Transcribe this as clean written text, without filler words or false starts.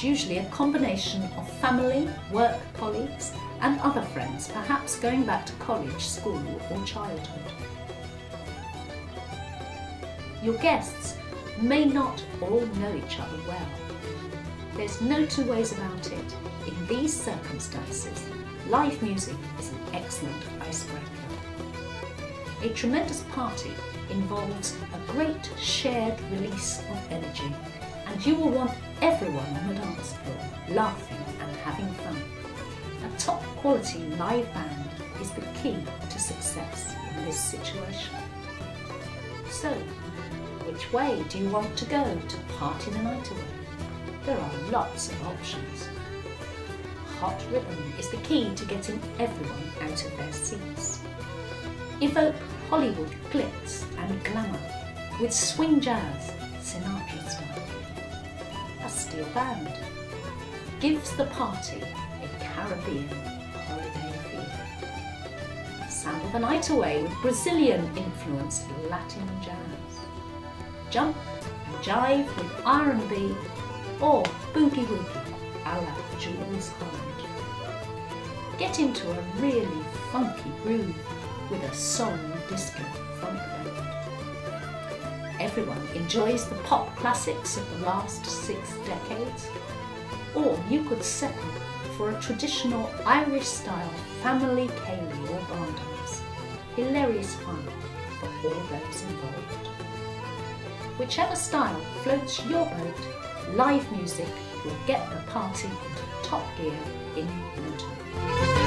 is usually a combination of family, work colleagues and other friends, perhaps going back to college, school or childhood. Your guests may not all know each other well. There's no two ways about it. In these circumstances, live music is an excellent icebreaker. A tremendous party involves a great shared release of energy, and you will want everyone on the dance floor laughing and having fun. A top quality live band is the key to success in this situation. So, which way do you want to go to party the night away? There are lots of options. Hot rhythm is the key to getting everyone out of their seats. Evoke Hollywood glitz and glamour with swing jazz, Sinatra style. A steel band gives the party a Caribbean holiday feel. Sample the night away with Brazilian-influenced Latin jazz. Jump and jive with R&B or boogie woogie a la Jules Holland. Get into a really funky groove with a soul disco funk band. Everyone enjoys the pop classics of the last 6 decades, or you could settle for a traditional Irish-style family ceilidh or barn dance. Hilarious fun for all those involved. Whichever style floats your boat, live music will get the party into top gear in no time.